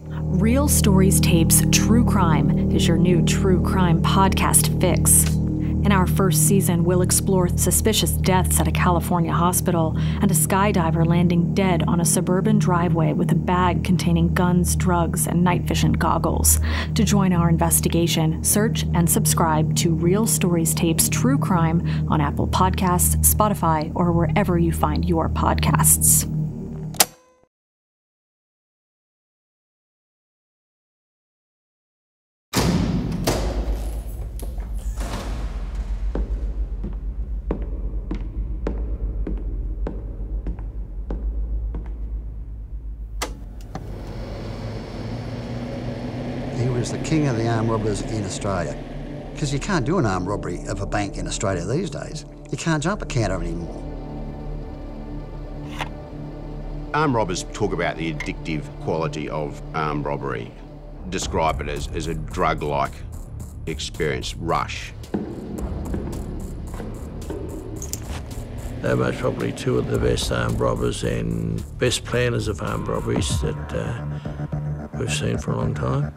Real Stories Tapes True Crime is your new true crime podcast fix. In our first season, we'll explore suspicious deaths at a California hospital and a skydiver landing dead on a suburban driveway with a bag containing guns, drugs, and night vision goggles. To join our investigation, search and subscribe to Real Stories Tapes True Crime on Apple Podcasts, Spotify, or wherever you find your podcasts. The king of the armed robbers in Australia. Because you can't do an armed robbery of a bank in Australia these days. You can't jump a counter anymore. Armed robbers talk about the addictive quality of armed robbery. Describe it as a drug-like experience, rush. They were probably two of the best armed robbers and best planners of armed robberies that we've seen for a long time.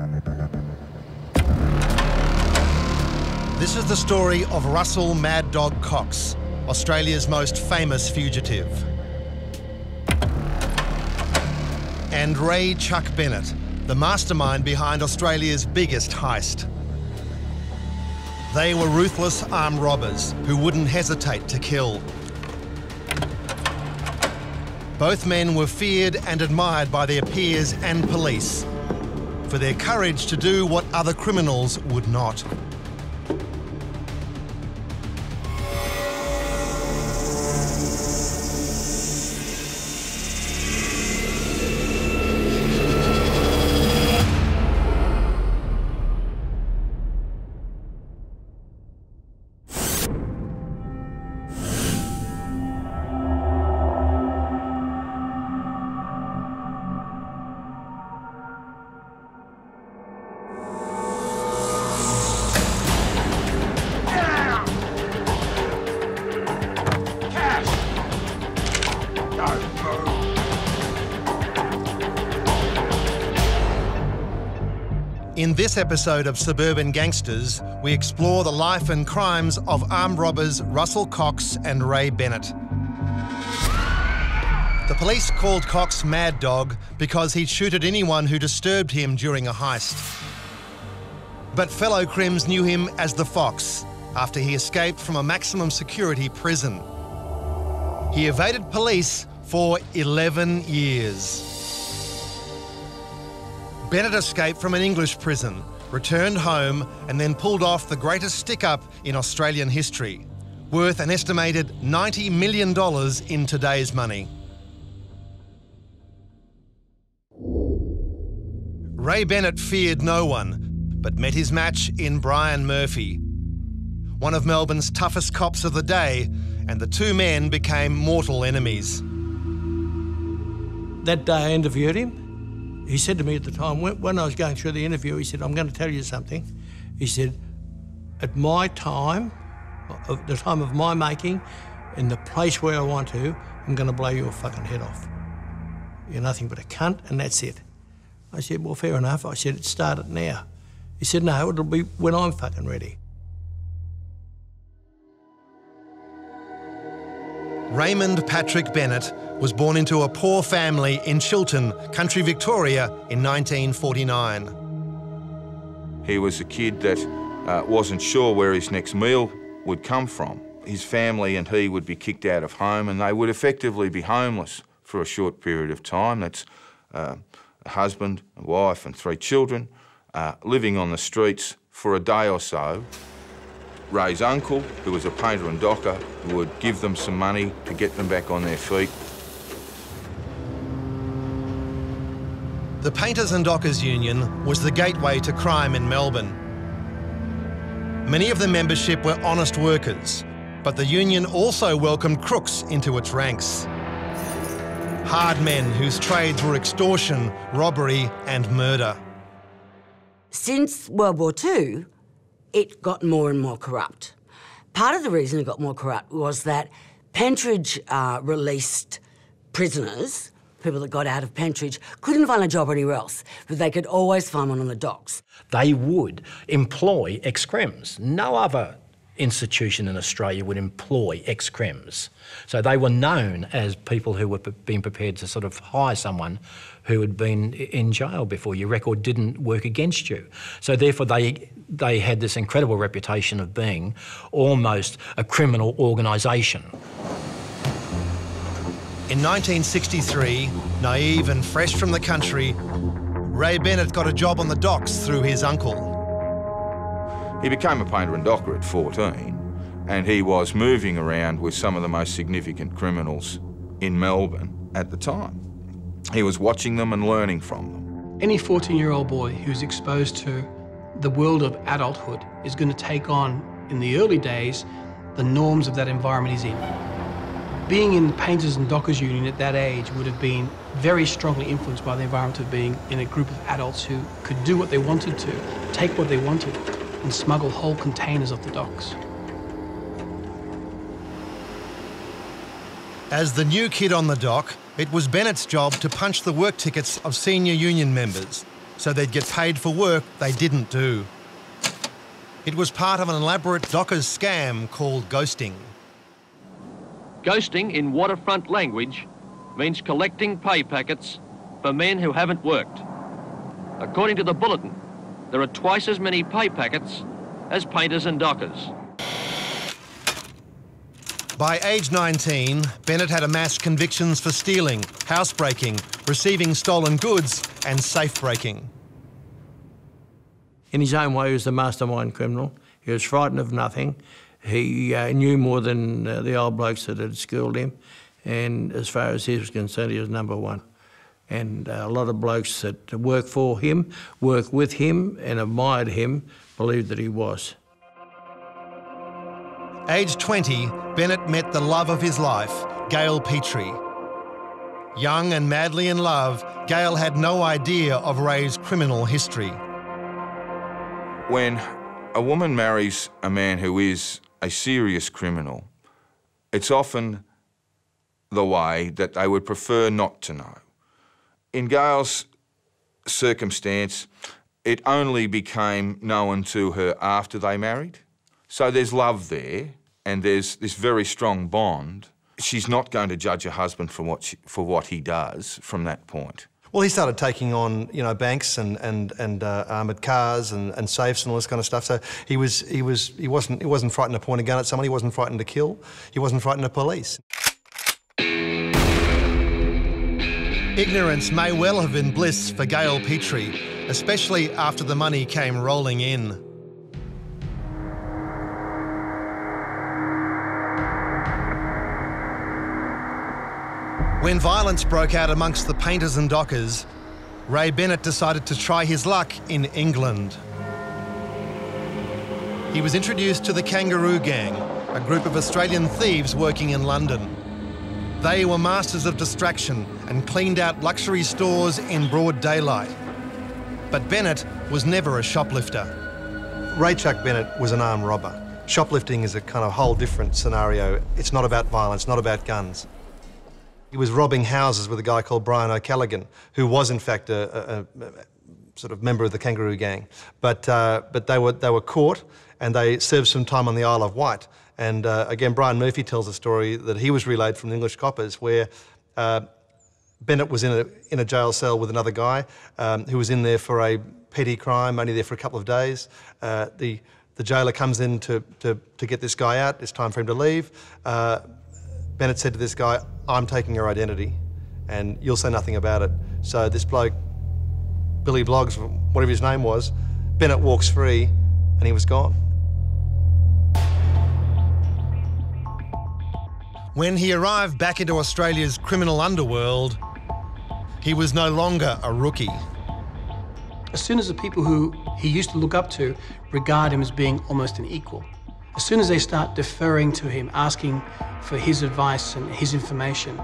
This is the story of Russell Mad Dog Cox, Australia's most famous fugitive. And Ray Chuck Bennett, the mastermind behind Australia's biggest heist. They were ruthless armed robbers who wouldn't hesitate to kill. Both men were feared and admired by their peers and police for their courage to do what other criminals would not. In this episode of Suburban Gangsters, we explore the life and crimes of armed robbers Russell Cox and Ray Bennett. The police called Cox Mad Dog because he'd shoot at anyone who disturbed him during a heist. But fellow crims knew him as the Fox after he escaped from a maximum security prison. He evaded police for 11 years. Bennett escaped from an English prison, returned home, and then pulled off the greatest stick-up in Australian history, worth an estimated $90 million in today's money. Ray Bennett feared no one, but met his match in Brian Murphy, one of Melbourne's toughest cops of the day, and the two men became mortal enemies. That day I interviewed him. He said to me at the time, when I was going through the interview, he said, I'm going to tell you something. He said, at my time, at the time of my making, in the place where I want to, I'm going to blow your fucking head off. You're nothing but a cunt, and that's it. I said, well, fair enough. I said, start it now. He said, no, it'll be when I'm fucking ready. Raymond Patrick Bennett was born into a poor family in Chiltern, country Victoria, in 1949. He was a kid that wasn't sure where his next meal would come from. His family and he would be kicked out of home and they would effectively be homeless for a short period of time. That's a husband, a wife and three children, living on the streets for a day or so. Ray's uncle, who was a painter and docker, would give them some money to get them back on their feet. The Painters and Dockers Union was the gateway to crime in Melbourne. Many of the membership were honest workers, but the union also welcomed crooks into its ranks. Hard men whose trades were extortion, robbery and murder. Since World War II, it got more and more corrupt. Part of the reason it got more corrupt was that Pentridge released prisoners People that got out of Pentridge couldn't find a job anywhere else, but they could always find one on the docks. They would employ ex-crims. No other institution in Australia would employ ex-crims. So they were known as people who were being prepared to sort of hire someone who had been in jail before. Your record didn't work against you. So therefore they had this incredible reputation of being almost a criminal organisation. In 1963, naive and fresh from the country, Ray Bennett got a job on the docks through his uncle. He became a painter and docker at 14, and he was moving around with some of the most significant criminals in Melbourne at the time. He was watching them and learning from them. Any 14-year-old boy who's exposed to the world of adulthood is going to take on, in the early days, the norms of that environment he's in. Being in the Painters and Dockers Union at that age would have been very strongly influenced by the environment of being in a group of adults who could do what they wanted to, take what they wanted, and smuggle whole containers off the docks. As the new kid on the dock, it was Bennett's job to punch the work tickets of senior union members so they'd get paid for work they didn't do. It was part of an elaborate dockers scam called ghosting. Ghosting, in waterfront language, means collecting pay packets for men who haven't worked. According to the Bulletin, there are twice as many pay packets as painters and dockers. By age 19, Bennett had amassed convictions for stealing, housebreaking, receiving stolen goods and safebreaking. In his own way, he was the mastermind criminal. He was frightened of nothing. He knew more than the old blokes that had schooled him. And as far as he was concerned, he was number one. And a lot of blokes that worked for him, worked with him and admired him, believed that he was. Age 20, Bennett met the love of his life, Gail Petrie. Young and madly in love, Gail had no idea of Ray's criminal history. When a woman marries a man who is a serious criminal, it's often the way that they would prefer not to know. In Gail's circumstance, it only became known to her after they married. So there's love there, and there's this very strong bond. She's not going to judge her husband for what he does from that point. Well, he started taking on, you know, banks and armoured cars and safes and all this kind of stuff. So he wasn't frightened to point a gun at somebody. He wasn't frightened to kill. He wasn't frightened of police. Ignorance may well have been bliss for Gail Petrie, especially after the money came rolling in. When violence broke out amongst the painters and dockers, Ray Bennett decided to try his luck in England. He was introduced to the Kangaroo Gang, a group of Australian thieves working in London. They were masters of distraction and cleaned out luxury stores in broad daylight. But Bennett was never a shoplifter. Ray Chuck Bennett was an armed robber. Shoplifting is a kind of whole different scenario. It's not about violence, not about guns. He was robbing houses with a guy called Brian O'Callaghan, who was in fact a sort of member of the Kangaroo Gang. But they were caught and they served some time on the Isle of Wight. And again, Brian Murphy tells a story that he was relayed from the English coppers where Bennett was in a jail cell with another guy who was in there for a petty crime, only there for a couple of days. The jailer comes in to get this guy out. It's time for him to leave. Bennett said to this guy, "I'm taking your identity and you'll say nothing about it." So this bloke, Billy Bloggs, whatever his name was, Bennett walks free and he was gone. When he arrived back into Australia's criminal underworld, he was no longer a rookie. As soon as the people who he used to look up to regard him as being almost an equal, as soon as they start deferring to him, asking for his advice and his information,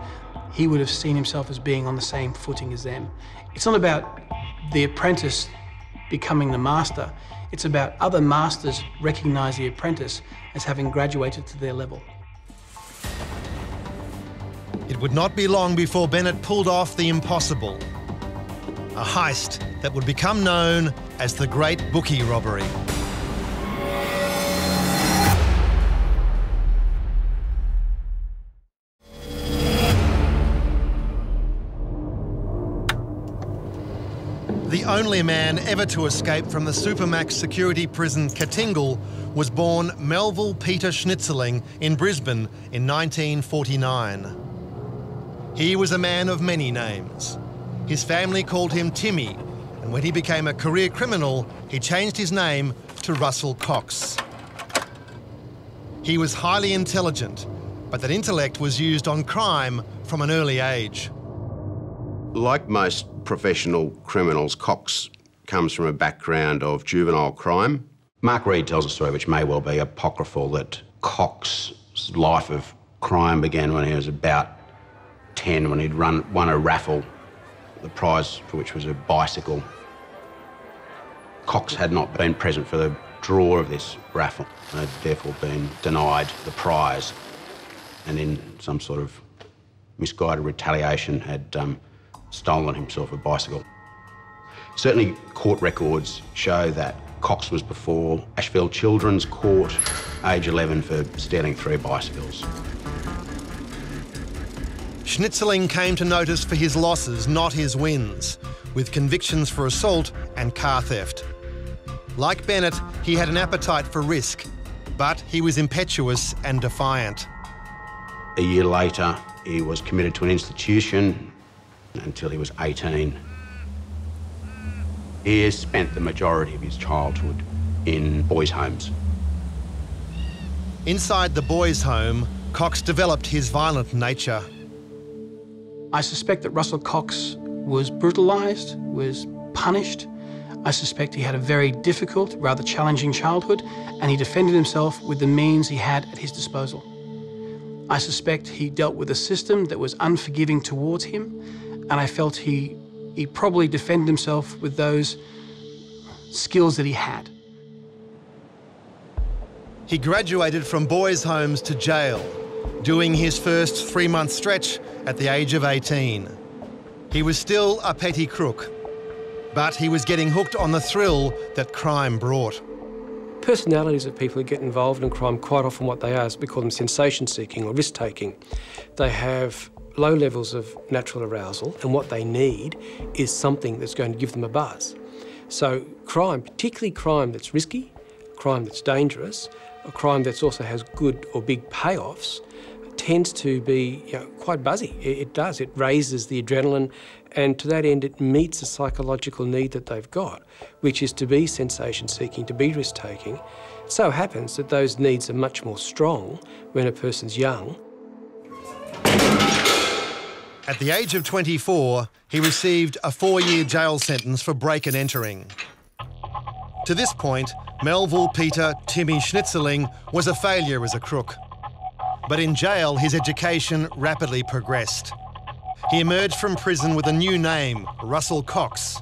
he would have seen himself as being on the same footing as them. It's not about the apprentice becoming the master. It's about other masters recognise the apprentice as having graduated to their level. It would not be long before Bennett pulled off the impossible, a heist that would become known as the Great Bookie Robbery. The only man ever to escape from the Supermax security prison Katingal was born Melville Peter Schnitzerling in Brisbane in 1949. He was a man of many names. His family called him Timmy, and when he became a career criminal, he changed his name to Russell Cox. He was highly intelligent, but that intellect was used on crime from an early age. Like most professional criminals, Cox comes from a background of juvenile crime. Mark Reed tells a story which may well be apocryphal, that Cox's life of crime began when he was about 10, when he'd won a raffle, the prize for which was a bicycle. Cox had not been present for the draw of this raffle and had therefore been denied the prize, and in some sort of misguided retaliation had stolen himself a bicycle. Certainly, court records show that Cox was before Ashfield Children's Court, age 11, for stealing 3 bicycles. Schnitzerling came to notice for his losses, not his wins, with convictions for assault and car theft. Like Bennett, he had an appetite for risk, but he was impetuous and defiant. A year later, he was committed to an institution until he was 18. He has spent the majority of his childhood in boys' homes. Inside the boys' home, Cox developed his violent nature. I suspect that Russell Cox was brutalised, was punished. I suspect he had a very difficult, rather challenging childhood, and he defended himself with the means he had at his disposal. I suspect he dealt with a system that was unforgiving towards him, and I felt he probably defended himself with those skills that he had. He graduated from boys' homes to jail, doing his first 3-month stretch at the age of 18. He was still a petty crook, but he was getting hooked on the thrill that crime brought. Personalities of people who get involved in crime, quite often what they are is we call them sensation-seeking or risk-taking. They have low levels of natural arousal, and what they need is something that's going to give them a buzz. So crime, particularly crime that's risky, crime that's dangerous, a crime that also has good or big payoffs, tends to be, you know, quite buzzy. It does. It raises the adrenaline, and to that end it meets the psychological need that they've got, which is to be sensation-seeking, to be risk-taking. It so happens that those needs are much more strong when a person's young. At the age of 24, he received a 4-year jail sentence for break and entering. To this point, Melville Peter Timmy Schnitzerling was a failure as a crook. But in jail, his education rapidly progressed. He emerged from prison with a new name, Russell Cox,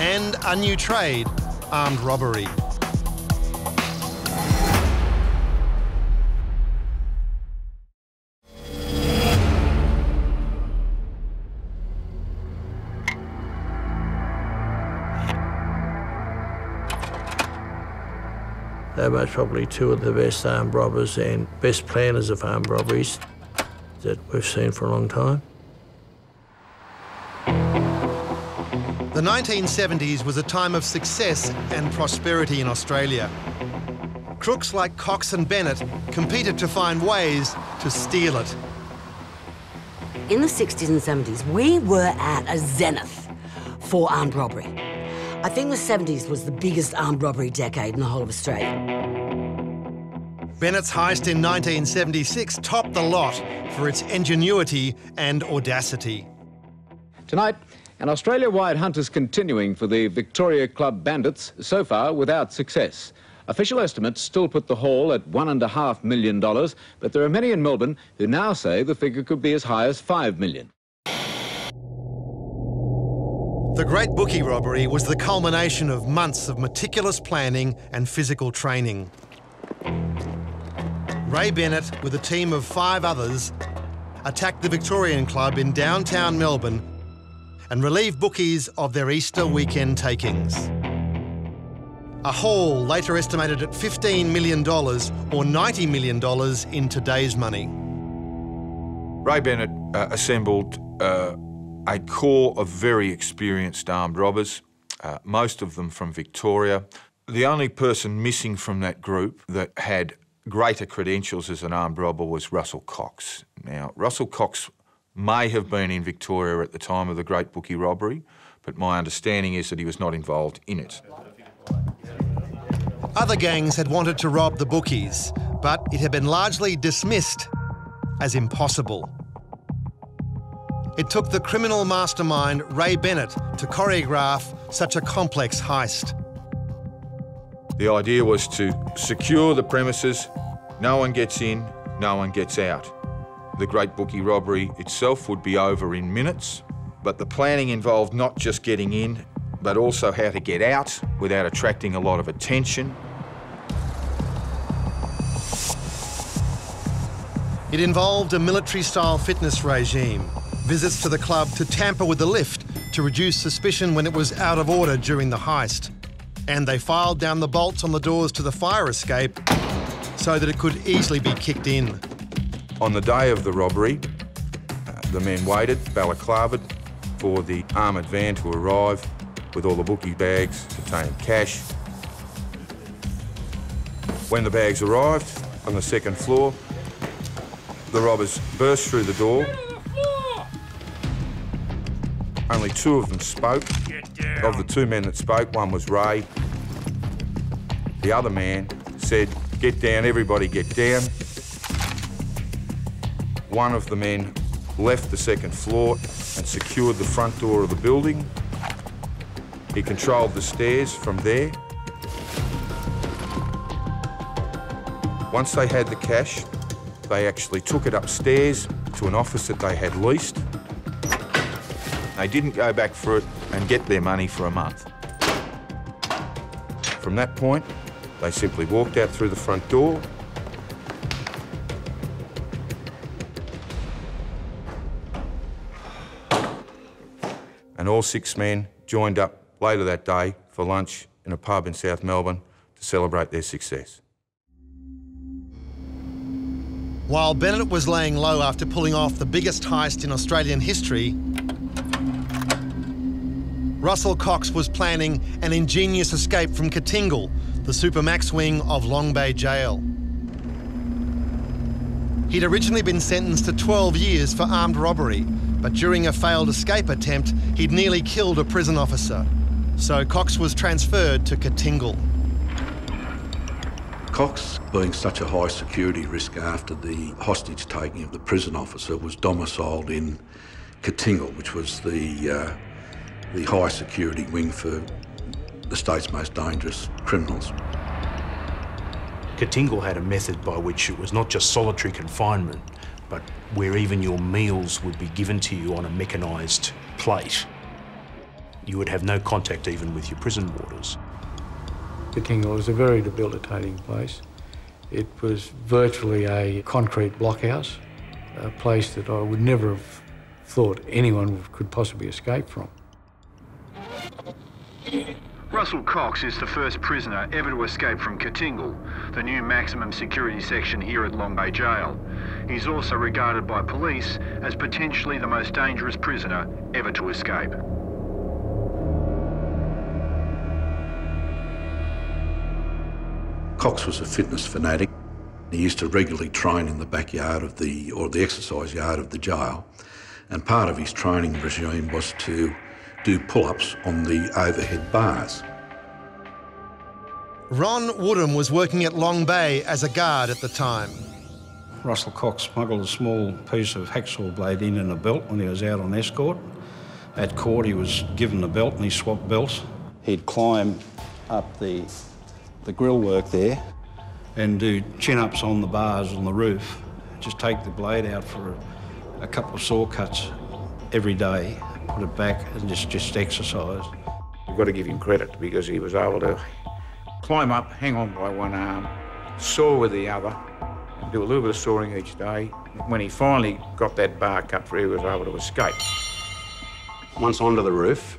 and a new trade, armed robbery. They were probably 2 of the best armed robbers and best planners of armed robberies that we've seen for a long time. The 1970s was a time of success and prosperity in Australia. Crooks like Cox and Bennett competed to find ways to steal it. In the 60s and 70s, we were at a zenith for armed robbery. I think the 70s was the biggest armed robbery decade in the whole of Australia. Bennett's heist in 1976 topped the lot for its ingenuity and audacity. Tonight, an Australia-wide hunt is continuing for the Victoria Club bandits, so far without success. Official estimates still put the haul at $1.5 million, but there are many in Melbourne who now say the figure could be as high as $5 million. The Great Bookie Robbery was the culmination of months of meticulous planning and physical training. Ray Bennett, with a team of 5 others, attacked the Victorian Club in downtown Melbourne and relieved bookies of their Easter weekend takings. A haul later estimated at $15 million or $90 million in today's money. Ray Bennett assembled a corps of very experienced armed robbers, most of them from Victoria. The only person missing from that group that had greater credentials as an armed robber was Russell Cox. Now, Russell Cox may have been in Victoria at the time of the Great Bookie robbery, but my understanding is that he was not involved in it. Other gangs had wanted to rob the bookies, but it had been largely dismissed as impossible. It took the criminal mastermind Ray Bennett to choreograph such a complex heist. The idea was to secure the premises. No one gets in, no one gets out. The Great Bookie robbery itself would be over in minutes, but the planning involved not just getting in, but also how to get out without attracting a lot of attention. It involved a military-style fitness regime, visits to the club to tamper with the lift to reduce suspicion when it was out of order during the heist. And they filed down the bolts on the doors to the fire escape so that it could easily be kicked in. On the day of the robbery, the men waited, balaclavaed, for the armoured van to arrive with all the bookie bags containing cash. When the bags arrived on the second floor, the robbers burst through the door. Only two of them spoke. Of the two men that spoke, one was Ray. The other man said, "Get down, everybody get down." One of the men left the second floor and secured the front door of the building. He controlled the stairs from there. Once they had the cash, they actually took it upstairs to an office that they had leased. They didn't go back for it and get their money for a month. From that point, they simply walked out through the front door. And all six men joined up later that day for lunch in a pub in South Melbourne to celebrate their success. While Bennett was laying low after pulling off the biggest heist in Australian history, Russell Cox was planning an ingenious escape from Katingal, the supermax wing of Long Bay Jail. He'd originally been sentenced to 12 years for armed robbery, but during a failed escape attempt, he'd nearly killed a prison officer. So Cox was transferred to Katingal. Cox, being such a high security risk after the hostage taking of the prison officer, was domiciled in Katingal, which was the high security wing for the state's most dangerous criminals. Katingal had a method by which it was not just solitary confinement, but where even your meals would be given to you on a mechanised plate. You would have no contact even with your prison warders. Katingal was a very debilitating place. It was virtually a concrete blockhouse, a place that I would never have thought anyone could possibly escape from. Russell Cox is the first prisoner ever to escape from Katingal, the new maximum security section here at Long Bay Jail. He's also regarded by police as potentially the most dangerous prisoner ever to escape. Cox was a fitness fanatic. He used to regularly train in the backyard of the exercise yard of the jail, and part of his training regime was to do pull-ups on the overhead bars. Ron Woodham was working at Long Bay as a guard at the time. Russell Cox smuggled a small piece of hacksaw blade in a belt when he was out on escort. At court, he was given the belt and he swapped belts. He'd climb up the grill work there and do chin-ups on the bars on the roof. Just take the blade out for a couple of saw cuts every day, put it back and just exercise. You've got to give him credit because he was able to climb up, hang on by one arm, saw with the other, do a little bit of sawing each day. When he finally got that bar cut free, he was able to escape. Once onto the roof,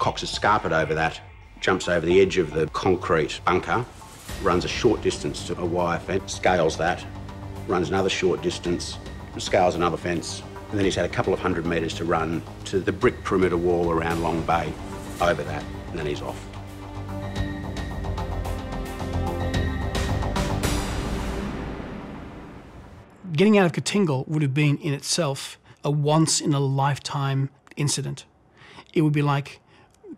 Cox has scarpered over that, jumps over the edge of the concrete bunker, runs a short distance to a wire fence, scales that, runs another short distance, scales another fence, and then he's had a couple of hundred metres to run to the brick perimeter wall around Long Bay, over that, and then he's off. Getting out of Katingal would have been, in itself, a once-in-a-lifetime incident. It would be like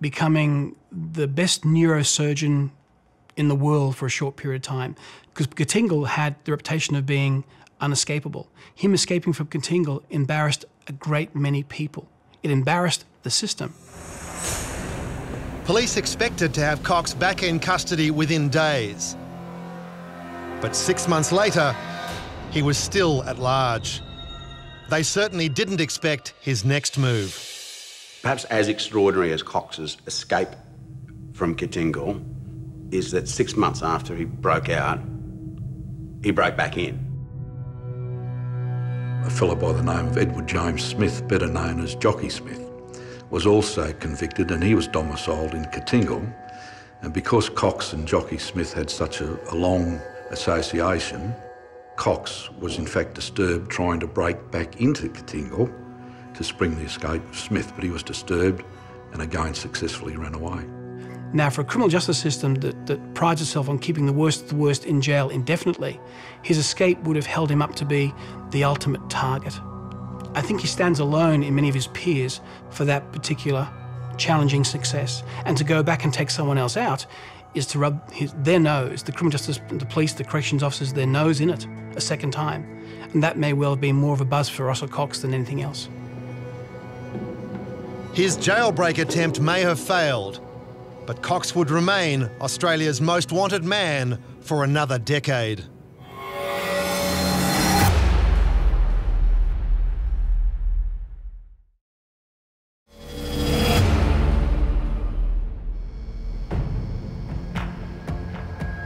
becoming the best neurosurgeon in the world for a short period of time, because Katingal had the reputation of being unescapable. Him escaping from Katingal embarrassed a great many people. It embarrassed the system. Police expected to have Cox back in custody within days. But 6 months later, he was still at large. They certainly didn't expect his next move. Perhaps as extraordinary as Cox's escape from Katingal is that 6 months after he broke out, he broke back in. A fellow by the name of Edward James Smith, better known as Jockey Smith, was also convicted, and he was domiciled in Katingal. And because Cox and Jockey Smith had such a long association, Cox was in fact disturbed trying to break back into Katingal to spring the escape of Smith, but he was disturbed and again successfully ran away. Now, for a criminal justice system that prides itself on keeping the worst in jail indefinitely, his escape would have held him up to be the ultimate target. I think he stands alone in many of his peers for that particular challenging success. And to go back and take someone else out is to rub their nose, the criminal justice, the police, the corrections officers, their nose in it a second time. And that may well have been more of a buzz for Russell Cox than anything else. His jailbreak attempt may have failed, but Cox would remain Australia's most wanted man for another decade.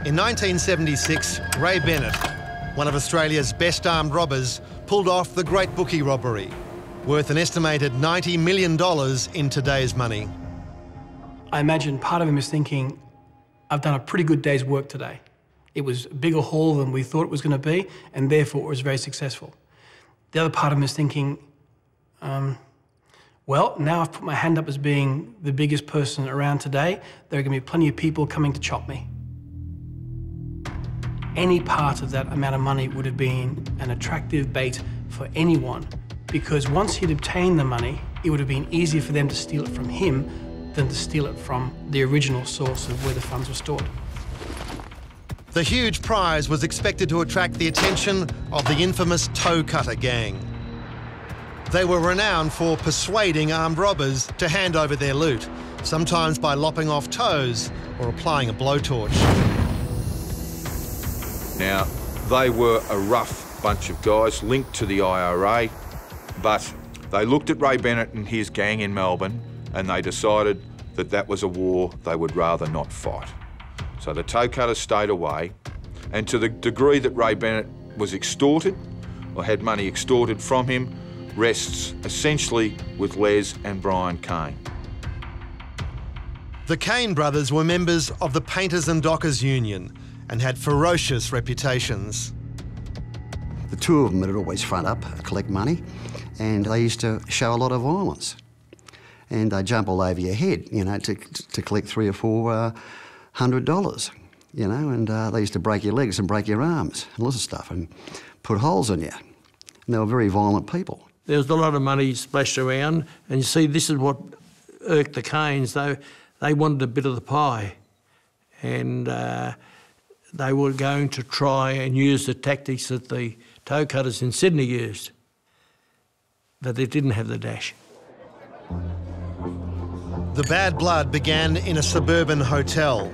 In 1976, Ray Bennett, one of Australia's best armed robbers, pulled off the Great Bookie robbery, worth an estimated $90 million in today's money. I imagine part of him is thinking, I've done a pretty good day's work today. It was a bigger haul than we thought it was going to be, and therefore it was very successful. The other part of him is thinking, well, now I've put my hand up as being the biggest person around today. There are going to be plenty of people coming to chop me. Any part of that amount of money would have been an attractive bait for anyone, because once he'd obtained the money, it would have been easier for them to steal it from him than to steal it from the original source of where the funds were stored. The huge prize was expected to attract the attention of the infamous Toe Cutter gang. They were renowned for persuading armed robbers to hand over their loot, sometimes by lopping off toes or applying a blowtorch. Now, they were a rough bunch of guys linked to the IRA, but they looked at Ray Bennett and his gang in Melbourne, and they decided that that was a war they would rather not fight. So the Toe Cutters stayed away, and to the degree that Ray Bennett was extorted, or had money extorted from him, rests essentially with Les and Brian Kane. The Kane brothers were members of the Painters and Dockers Union, and had ferocious reputations. The two of them would always front up, collect money, and they used to show a lot of violence. And they jump all over your head, you know, to collect $300 or $400, you know, and they used to break your legs and break your arms and lots of stuff and put holes in you. And they were very violent people. There was a lot of money splashed around, and you see, this is what irked the Canes. They wanted a bit of the pie, and they were going to try and use the tactics that the Toe Cutters in Sydney used, but they didn't have the dash. The bad blood began in a suburban hotel.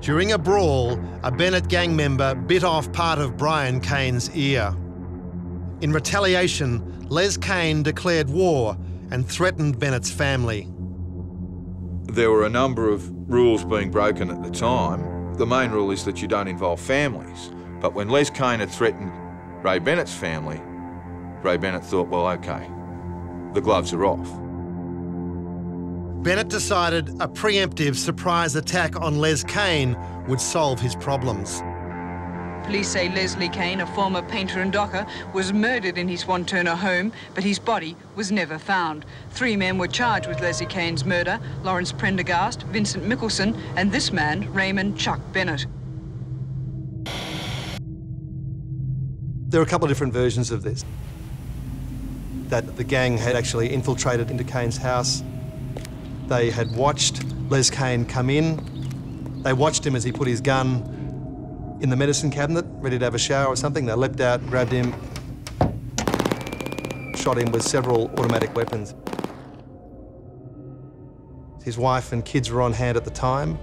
During a brawl, a Bennett gang member bit off part of Brian Kane's ear. In retaliation, Les Kane declared war and threatened Bennett's family. There were a number of rules being broken at the time. The main rule is that you don't involve families. But when Les Kane had threatened Ray Bennett's family, Ray Bennett thought, well, okay, the gloves are off. Bennett decided a preemptive surprise attack on Les Kane would solve his problems. Police say Leslie Kane, a former painter and docker, was murdered in his Wanturna home, but his body was never found. Three men were charged with Leslie Kane's murder: Lawrence Prendergast, Vincent Mickelson, and this man, Raymond Chuck Bennett. There are a couple of different versions of this. That the gang had actually infiltrated into Kane's house. They had watched Les Kane come in. They watched him as he put his gun in the medicine cabinet, ready to have a shower or something. They leapt out, grabbed him, shot him with several automatic weapons. His wife and kids were on hand at the time.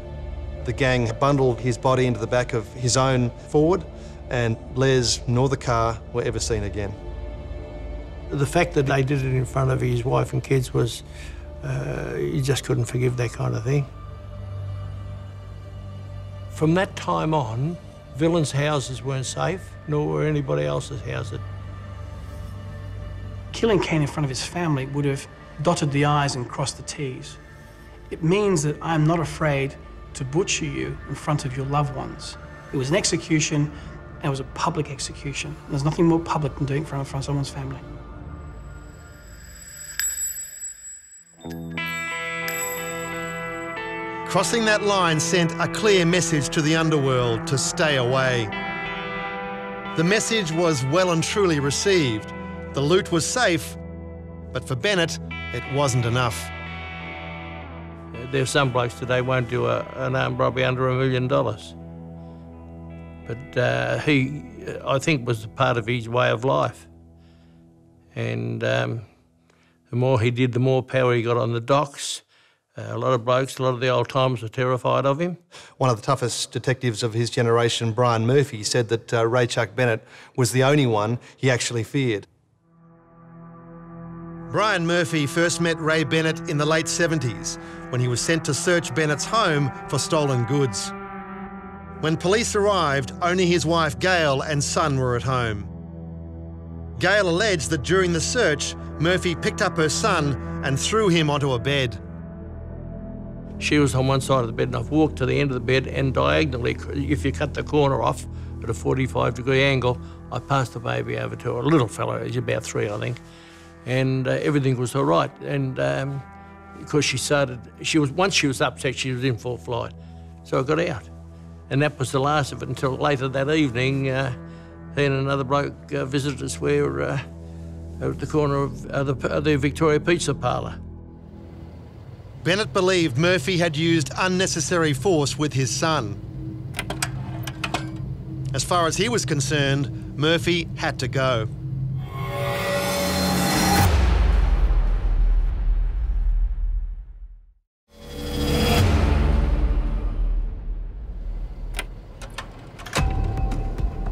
The gang bundled his body into the back of his own Ford, and Les nor the car were ever seen again. The fact that they did it in front of his wife and kids was, you just couldn't forgive that kind of thing. From that time on, villains' houses weren't safe, nor were anybody else's houses. Killing Kane in front of his family would have dotted the I's and crossed the T's. It means that I'm not afraid to butcher you in front of your loved ones. It was an execution, and it was a public execution. There's nothing more public than doing it in front of someone's family. Crossing that line sent a clear message to the underworld to stay away. The message was well and truly received. The loot was safe, but for Bennett, it wasn't enough. There's some blokes today won't do an armed robbery under $1 million. But he, I think, was part of his way of life. And the more he did, the more power he got on the docks. A lot of blokes, a lot of the old timers were terrified of him. One of the toughest detectives of his generation, Brian Murphy, said that Ray Chuck Bennett was the only one he actually feared. Brian Murphy first met Ray Bennett in the late 70s when he was sent to search Bennett's home for stolen goods. When police arrived, only his wife Gail and son were at home. Gail alleged that during the search, Murphy picked up her son and threw him onto a bed. She was on one side of the bed and I've walked to the end of the bed and diagonally, if you cut the corner off at a 45-degree angle, I passed the baby over to her, a little fellow, he's about 3, I think, and everything was all right. And because once she was upset, she was in full flight. So I got out. And that was the last of it until later that evening, he and another bloke visited us where, at the corner of the Victoria Pizza Parlour. Bennett believed Murphy had used unnecessary force with his son. As far as he was concerned, Murphy had to go.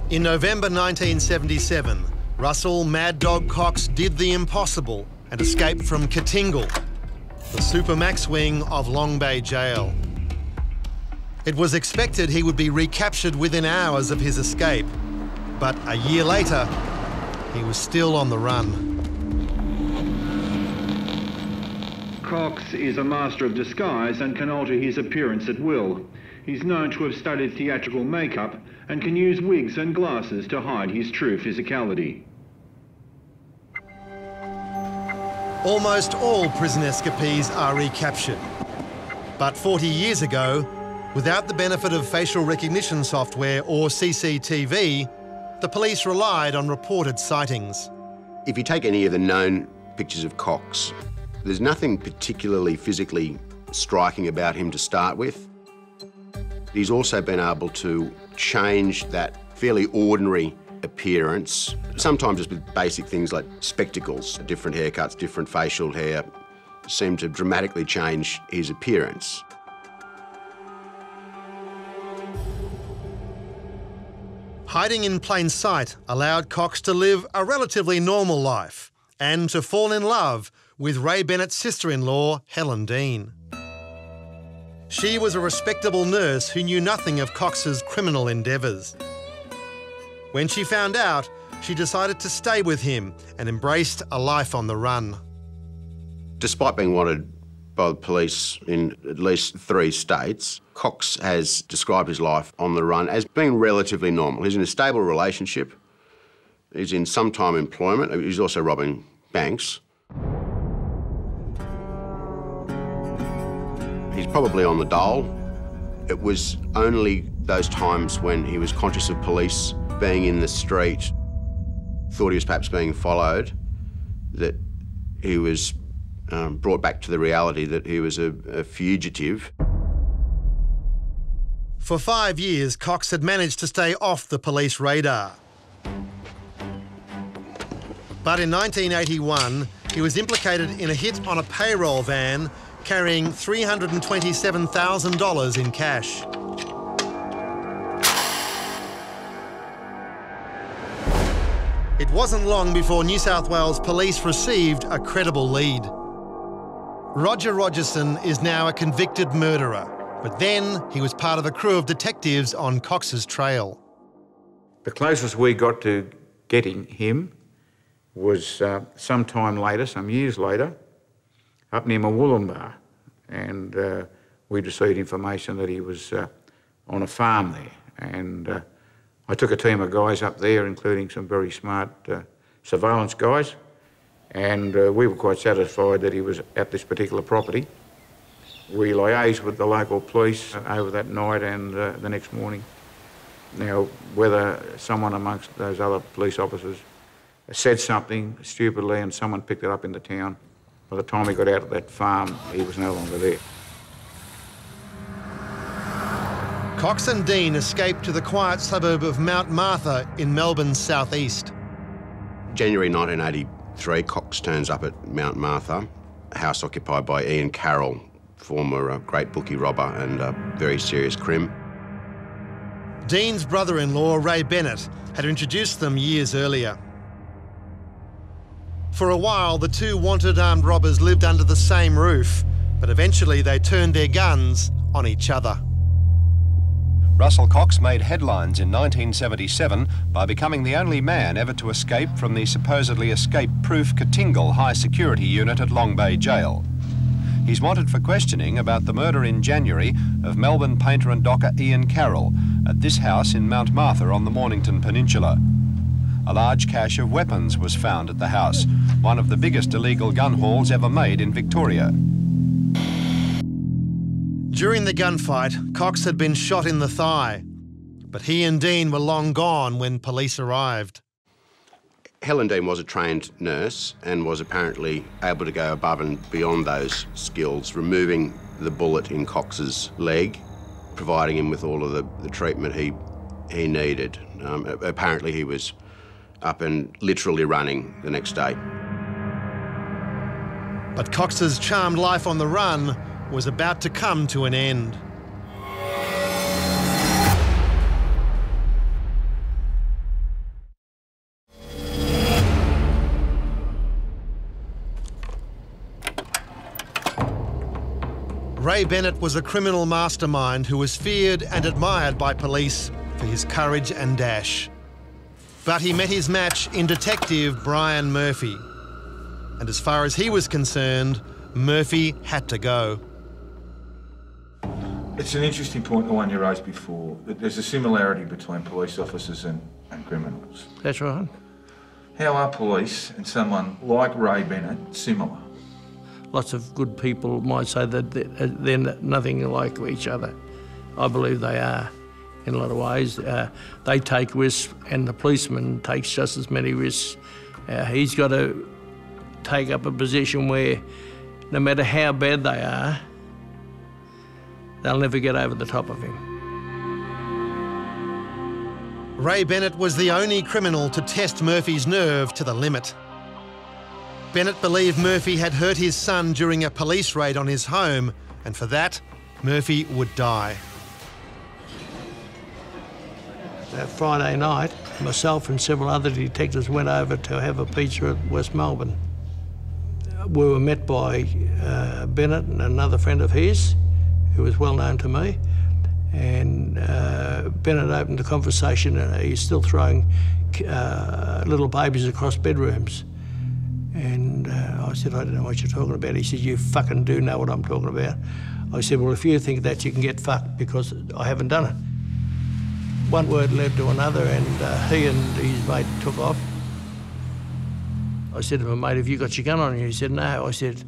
In November 1977, Russell Mad Dog Cox did the impossible and escaped from Katingal, the Supermax wing of Long Bay Jail. It was expected he would be recaptured within hours of his escape, but a year later, he was still on the run. Cox is a master of disguise and can alter his appearance at will. He's known to have studied theatrical makeup and can use wigs and glasses to hide his true physicality. Almost all prison escapees are recaptured. But 40 years ago, without the benefit of facial recognition software or CCTV, the police relied on reported sightings. If you take any of the known pictures of Cox, there's nothing particularly physically striking about him to start with. He's also been able to change that fairly ordinary appearance, sometimes just with basic things like spectacles, different haircuts, different facial hair, seem to dramatically change his appearance. Hiding in plain sight allowed Cox to live a relatively normal life and to fall in love with Ray Bennett's sister-in-law, Helen Dean. She was a respectable nurse who knew nothing of Cox's criminal endeavours. When she found out, she decided to stay with him and embraced a life on the run. Despite being wanted by the police in at least 3 states, Cox has described his life on the run as being relatively normal. He's in a stable relationship, he's in some time employment, he's also robbing banks. He's probably on the dole. It was only those times when he was conscious of police being in the street, thought he was perhaps being followed, that he was brought back to the reality that he was a fugitive. For 5 years, Cox had managed to stay off the police radar. But in 1981, he was implicated in a hit on a payroll van carrying $327,000 in cash. It wasn't long before New South Wales police received a credible lead. Roger Rogerson is now a convicted murderer, but then he was part of a crew of detectives on Cox's trail. The closest we got to getting him was some years later, up near Mullumbimby, and we received information that he was on a farm there. And I took a team of guys up there, including some very smart surveillance guys, and we were quite satisfied that he was at this particular property. We liaised with the local police over that night and the next morning. Now, whether someone amongst those other police officers said something stupidly and someone picked it up in the town, by the time he got out of that farm, he was no longer there. Cox and Dean escaped to the quiet suburb of Mount Martha in Melbourne's southeast. January 1983, Cox turns up at Mount Martha, a house occupied by Ian Carroll, former great bookie robber and very serious crim. Dean's brother-in-law, Ray Bennett, had introduced them years earlier. For a while, the two wanted armed robbers lived under the same roof, but eventually they turned their guns on each other. Russell Cox made headlines in 1977 by becoming the only man ever to escape from the supposedly escape-proof Katingal high security unit at Long Bay Jail. He's wanted for questioning about the murder in January of Melbourne painter and docker Ian Carroll at this house in Mount Martha on the Mornington Peninsula. A large cache of weapons was found at the house, one of the biggest illegal gun hauls ever made in Victoria. During the gunfight, Cox had been shot in the thigh, but he and Dean were long gone when police arrived. Helen Dean was a trained nurse and was apparently able to go above and beyond those skills, removing the bullet in Cox's leg, providing him with all of the treatment he needed. Apparently he was up and literally running the next day. But Cox's charmed life on the run was about to come to an end. Ray Bennett was a criminal mastermind who was feared and admired by police for his courage and dash. But he met his match in Detective Brian Murphy. And as far as he was concerned, Murphy had to go. It's an interesting point, the one you raised before, that there's a similarity between police officers and criminals. That's right. How are police and someone like Ray Bennett similar? Lots of good people might say that they're nothing like each other. I believe they are. In a lot of ways, they take risks, and the policeman takes just as many risks. He's got to take up a position where, no matter how bad they are, they'll never get over the top of him. Ray Bennett was the only criminal to test Murphy's nerve to the limit. Bennett believed Murphy had hurt his son during a police raid on his home, and for that, Murphy would die. That Friday night, myself and several other detectives went over to have a pizza at West Melbourne. We were met by Bennett and another friend of his, who was well known to me, And Bennett opened the conversation, and he's still throwing little babies across bedrooms. And I said, I don't know what you're talking about. He said, you fucking do know what I'm talking about. I said, well, if you think that, you can get fucked, because I haven't done it. One word led to another, and he and his mate took off. I said to my mate, have you got your gun on you? He said, no. I said,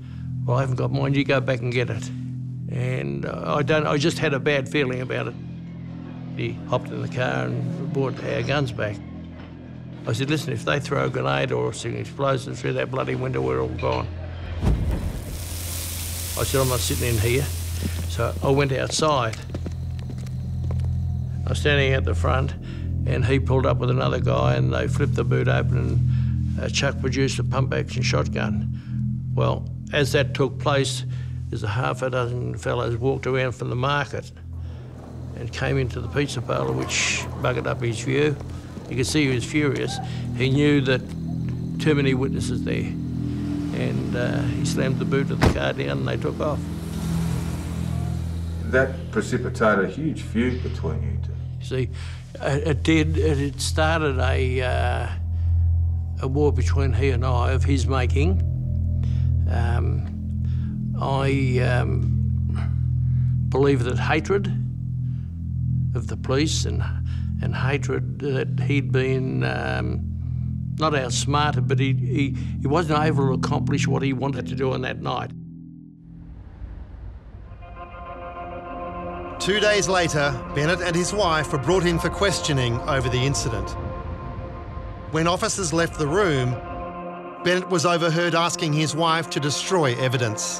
well, I haven't got mine. You go back and get it. And I just had a bad feeling about it. He hopped in the car and brought our guns back. I said, listen, if they throw a grenade or some explosive through that bloody window, we're all gone. I said, I'm not sitting in here. So I went outside. I was standing at the front, and he pulled up with another guy, and they flipped the boot open, and Chuck produced a pump-action shotgun. Well, as that took place, there's a half a dozen fellows walked around from the market and came into the pizza parlour, which buggered up his view. You could see he was furious. He knew that too many witnesses there. And he slammed the boot of the car down, and they took off. That precipitated a huge feud between you two. See, it did. It started a war between he and I of his making. I believe that hatred of the police and hatred that he'd been not outsmarted, but he wasn't able to accomplish what he wanted to do on that night. 2 days later, Bennett and his wife were brought in for questioning over the incident. When officers left the room, Bennett was overheard asking his wife to destroy evidence.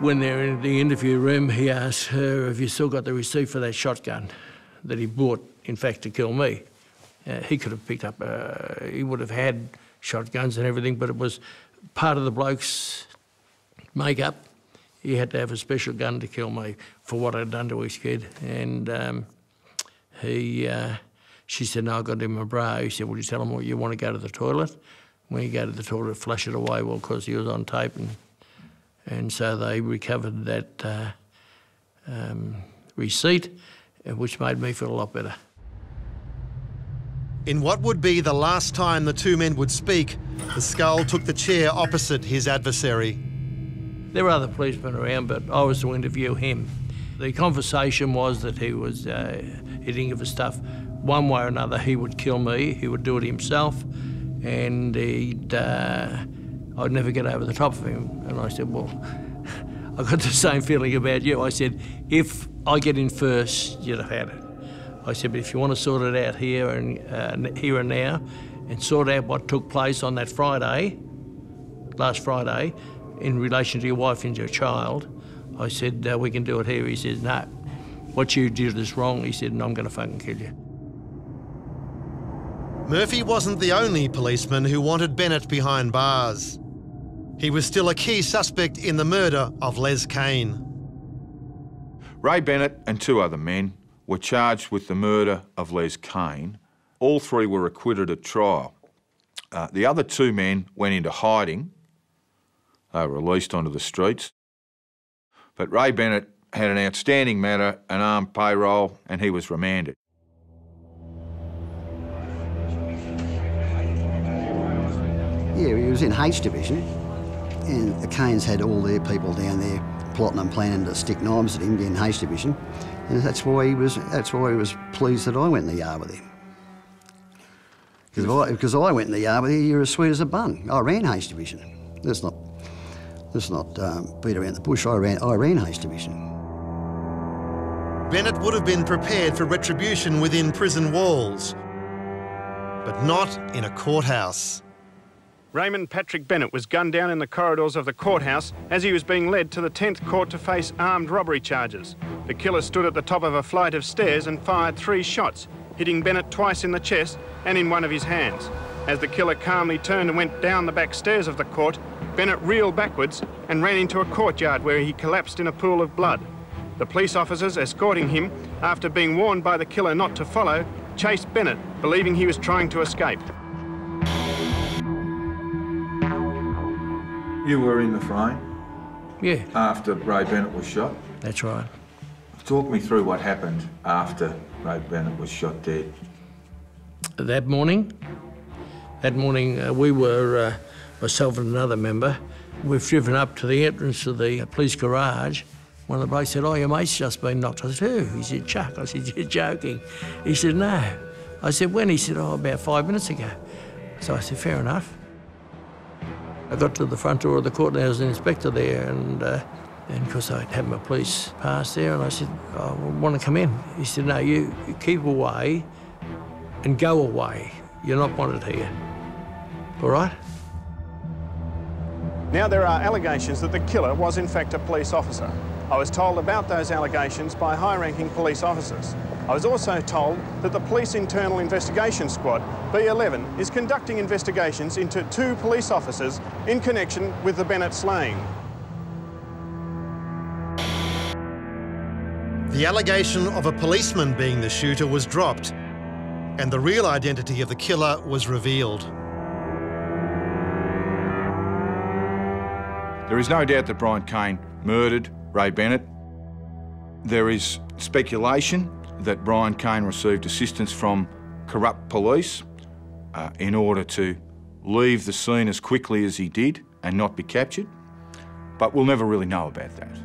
When they were in the interview room, he asked her, have you still got the receipt for that shotgun that he bought, in fact, to kill me? He could have picked up, he would have had shotguns and everything, but it was part of the bloke's make-up. He had to have a special gun to kill me for what I'd done to his kid. And she said, no, I got him a bra. He said, well, you tell him, well, you want to go to the toilet? When you go to the toilet, flush it away, well, because he was on tape. And so they recovered that receipt, which made me feel a lot better. In what would be the last time the two men would speak, the skull took the chair opposite his adversary. There were other policemen around, but I was to interview him. The conversation was that he was, he didn't give a stuff. One way or another, he would kill me, he would do it himself, and I'd never get over the top of him. And I said, well, I got the same feeling about you. I said, if I get in first, you'd have had it. I said, but if you want to sort it out here and now, and sort out what took place on that Friday, last Friday, in relation to your wife and your child, I said, we can do it here. He says, no, what you did is wrong. He said, and I'm going to fucking kill you. Murphy wasn't the only policeman who wanted Bennett behind bars. He was still a key suspect in the murder of Les Kane. Ray Bennett and two other men were charged with the murder of Les Kane. All three were acquitted at trial. The other two men went into hiding. They were released onto the streets. But Ray Bennett had an outstanding matter, an armed payroll, and he was remanded. Yeah, he was in H Division, and the Canes had all their people down there plotting and planning to stick knives at him in H Division, and that's why he was pleased that I went in the yard with him. Because I went in the yard with you, you're as sweet as a bun. I ran H Division. Let's not beat around the bush. I ran Hayes Division. Bennett would have been prepared for retribution within prison walls, but not in a courthouse. Raymond Patrick Bennett was gunned down in the corridors of the courthouse as he was being led to the 10th Court to face armed robbery charges. The killer stood at the top of a flight of stairs and fired 3 shots, hitting Bennett twice in the chest and in one of his hands. As the killer calmly turned and went down the back stairs of the court, Bennett reeled backwards and ran into a courtyard where he collapsed in a pool of blood. The police officers escorting him, after being warned by the killer not to follow, chased Bennett, believing he was trying to escape. You were in the frame? Yeah. After Ray Bennett was shot? That's right. Talk me through what happened after Ray Bennett was shot dead. That morning, we were, myself and another member, we've driven up to the entrance of the police garage. One of the blokes said, "Oh, your mate's just been knocked." I said, "Who?" He said, "Chuck." I said, "You're joking." He said, "No." I said, "When?" He said, "Oh, about 5 minutes ago." So I said, "Fair enough." I got to the front door of the court and there was an inspector there, and of course I'd had my police pass there, and I said, "Oh, I want to come in." He said, "No, you keep away and go away. You're not wanted here. All right?" Now there are allegations that the killer was in fact a police officer. I was told about those allegations by high-ranking police officers. I was also told that the Police Internal Investigation Squad, B11, is conducting investigations into two police officers in connection with the Bennett slaying. The allegation of a policeman being the shooter was dropped, and the real identity of the killer was revealed. There is no doubt that Brian Kane murdered Ray Bennett. There is speculation that Brian Kane received assistance from corrupt police in order to leave the scene as quickly as he did and not be captured, but we'll never really know about that.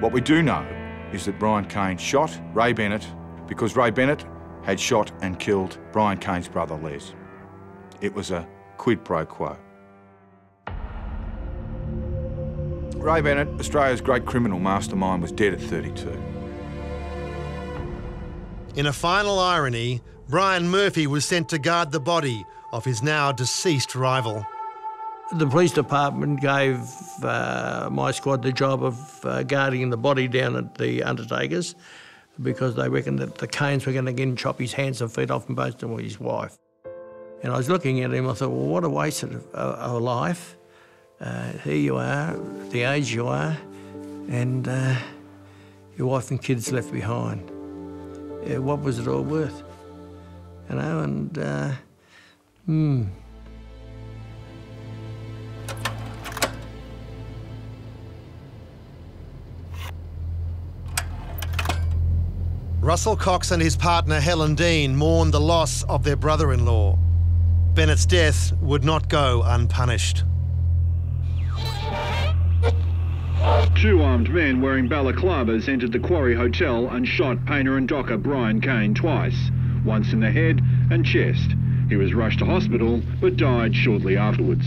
What we do know is that Brian Kane shot Ray Bennett because Ray Bennett had shot and killed Brian Kane's brother, Les. It was a quid pro quo. Ray Bennett, Australia's great criminal mastermind, was dead at 32. In a final irony, Brian Murphy was sent to guard the body of his now deceased rival. The police department gave my squad the job of guarding the body down at the undertaker's, because they reckoned that the Canes were going to again chop his hands and feet off and both of his wife. And I was looking at him, I thought, well, what a waste of life. Here you are, the age you are, and your wife and kids left behind. Yeah, what was it all worth? You know, and, Russell Cox and his partner Helen Dean mourned the loss of their brother-in-law. Bennett's death would not go unpunished. Two armed men wearing balaclavas entered the Quarry Hotel and shot painter and docker Brian Kane twice, once in the head and chest. He was rushed to hospital but died shortly afterwards.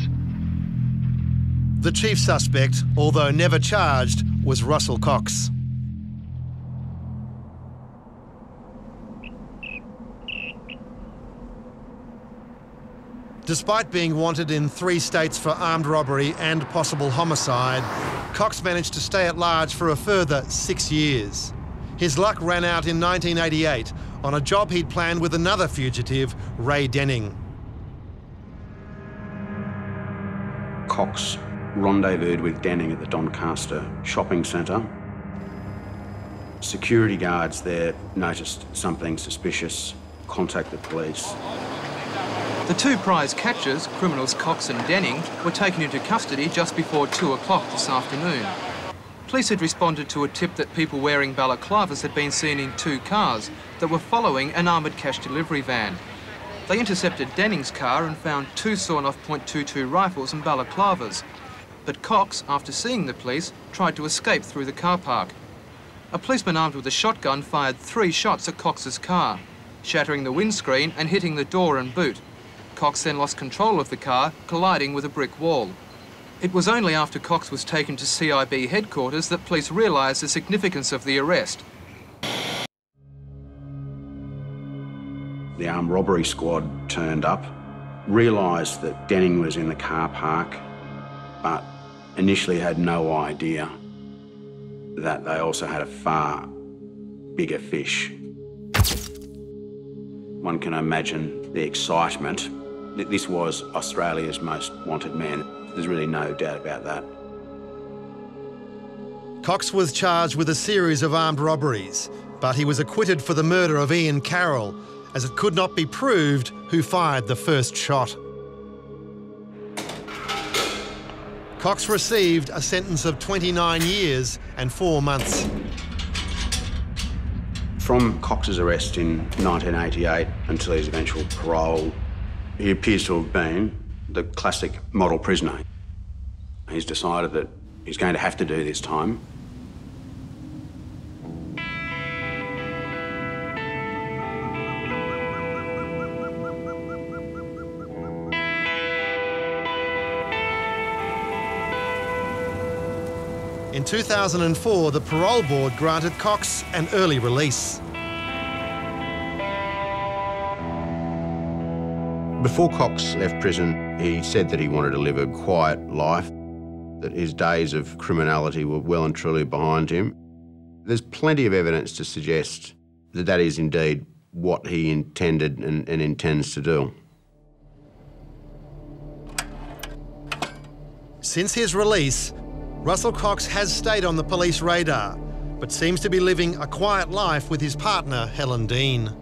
The chief suspect, although never charged, was Russell Cox. Despite being wanted in 3 states for armed robbery and possible homicide, Cox managed to stay at large for a further 6 years. His luck ran out in 1988 on a job he'd planned with another fugitive, Ray Denning. Cox rendezvoused with Denning at the Doncaster shopping centre. Security guards there noticed something suspicious, contacted police. The two prize catchers, criminals Cox and Denning, were taken into custody just before 2 o'clock this afternoon. Police had responded to a tip that people wearing balaclavas had been seen in 2 cars that were following an armoured cash delivery van. They intercepted Denning's car and found 2 sawn-off .22 rifles and balaclavas. But Cox, after seeing the police, tried to escape through the car park. A policeman armed with a shotgun fired 3 shots at Cox's car, shattering the windscreen and hitting the door and boot. Cox then lost control of the car, colliding with a brick wall. It was only after Cox was taken to CIB headquarters that police realised the significance of the arrest. The armed robbery squad turned up, realised that Denning was in the car park, but initially had no idea that they also had a far bigger fish. One can imagine the excitement. This was Australia's most wanted man. There's really no doubt about that. Cox was charged with a series of armed robberies, but he was acquitted for the murder of Ian Carroll, as it could not be proved who fired the first shot. Cox received a sentence of 29 years and 4 months. From Cox's arrest in 1988 until his eventual parole, he appears to have been the classic model prisoner. He's decided that he's going to have to do this time. In 2004, the Parole Board granted Cox an early release. Before Cox left prison, he said that he wanted to live a quiet life, that his days of criminality were well and truly behind him. There's plenty of evidence to suggest that that is indeed what he intended and intends to do. Since his release, Russell Cox has stayed on the police radar, but seems to be living a quiet life with his partner, Helen Dean.